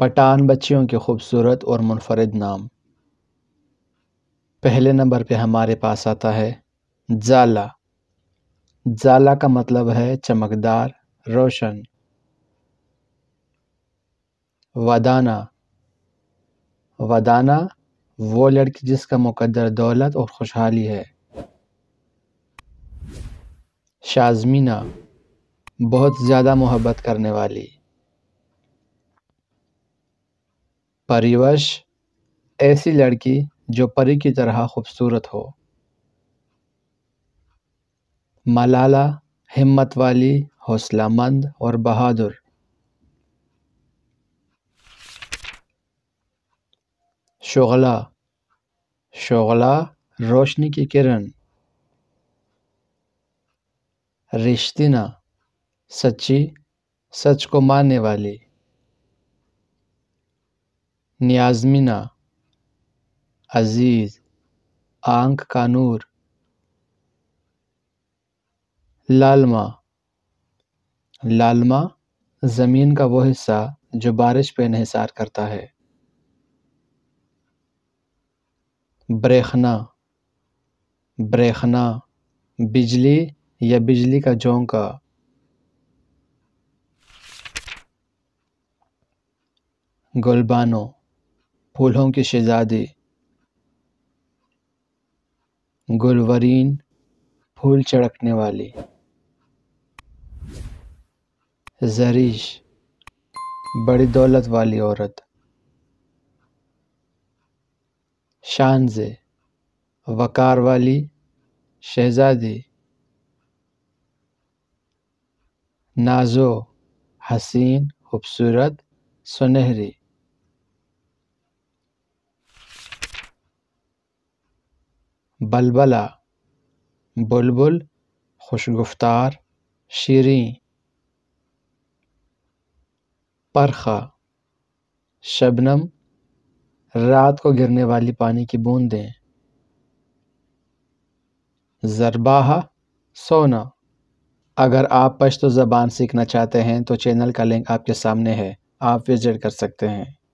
पठान बच्चियों के खूबसूरत और मुनफरद नाम। पहले नंबर पे हमारे पास आता है जाला। जाला का मतलब है चमकदार, रोशन। वदाना। वदाना वो लड़की जिसका मुकद्दर दौलत और खुशहाली है। शाज़मीना बहुत ज़्यादा मोहब्बत करने वाली। परिवश ऐसी लड़की जो परी की तरह खूबसूरत हो। मलाला हिम्मत वाली, हौसलामंद और बहादुर। शुगला। शुगला रोशनी की किरण। रिश्तिना सच्ची, सच को मानने वाली। नियाज़मीना अजीज, आंख का नूर। लालमा। लालमा ज़मीन का वो हिस्सा जो बारिश पे इन्हिसार करता है। ब्रेखना। ब्रेखना बिजली या बिजली का झोंका। गुलबानो फूलों की शहज़ादी। गुलवरीन फूल चढ़कने वाली। ज़रीश बड़ी दौलत वाली औरत। शानज़े वकार वाली शहज़ादी। नाज़ो हसीन, खूबसूरत, सुनहरी। बलबला बुलबुल, खुशगुफ्तार, शीरीं। परखा शबनम रात को गिरने वाली पानी की बूंदें। ज़रबाहा सोना। अगर आप पश्तो ज़बान सीखना चाहते हैं तो चैनल का लिंक आपके सामने है, आप विजिट कर सकते हैं।